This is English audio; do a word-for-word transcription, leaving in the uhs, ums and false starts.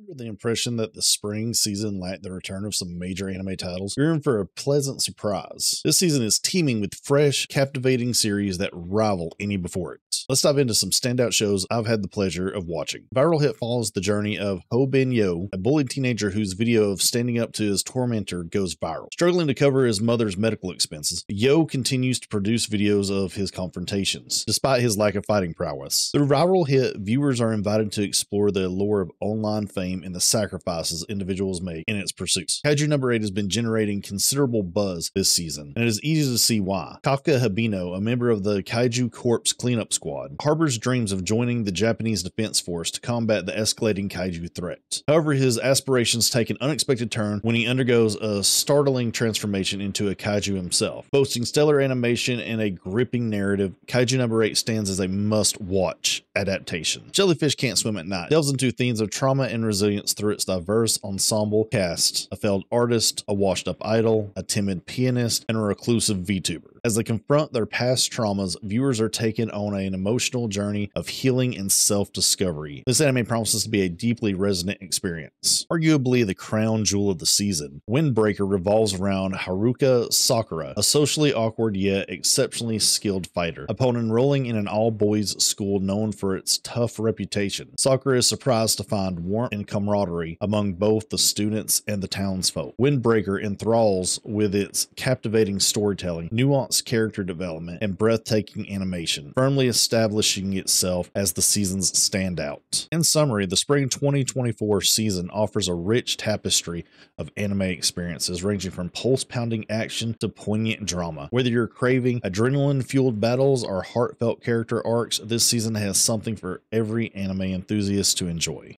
Under the impression that the spring season lacked the return of some major anime titles, you're in for a pleasant surprise. This season is teeming with fresh, captivating series that rival any before it. Let's dive into some standout shows I've had the pleasure of watching. Viral Hit follows the journey of Ho-Bin Yoo, a bullied teenager whose video of standing up to his tormentor goes viral. Struggling to cover his mother's medical expenses, Yo continues to produce videos of his confrontations, despite his lack of fighting prowess. Through Viral Hit, viewers are invited to explore the allure of online fame and the sacrifices individuals make in its pursuits. Kaiju number eight has been generating considerable buzz this season, and it is easy to see why. Kafka Hibino, a member of the Kaiju Corpse cleanup squad, harbors dreams of joining the Japanese Defense Force to combat the escalating kaiju threat. However, his aspirations take an unexpected turn when he undergoes a startling transformation into a kaiju himself. Boasting stellar animation and a gripping narrative, Kaiju number eight stands as a must-watch adaptation. Jellyfish Can't Swim at Night delves into themes of trauma and resilience through its diverse ensemble cast: a failed artist, a washed-up idol, a timid pianist, and a reclusive VTuber. As they confront their past traumas, viewers are taken on an emotional journey of healing and self-discovery. This anime promises to be a deeply resonant experience. Arguably the crown jewel of the season, Wind Breaker revolves around Haruka Sakura, a socially awkward yet exceptionally skilled fighter. Upon enrolling in an all-boys school known for its tough reputation, Sakura is surprised to find warmth and camaraderie among both the students and the townsfolk. Wind Breaker enthralls with its captivating storytelling, nuanced character development, and breathtaking animation, firmly establishing itself as the season's standout. In summary, the spring twenty twenty-four season offers a rich tapestry of anime experiences ranging from pulse-pounding action to poignant drama. Whether you're craving adrenaline-fueled battles or heartfelt character arcs, this season has something for every anime enthusiast to enjoy.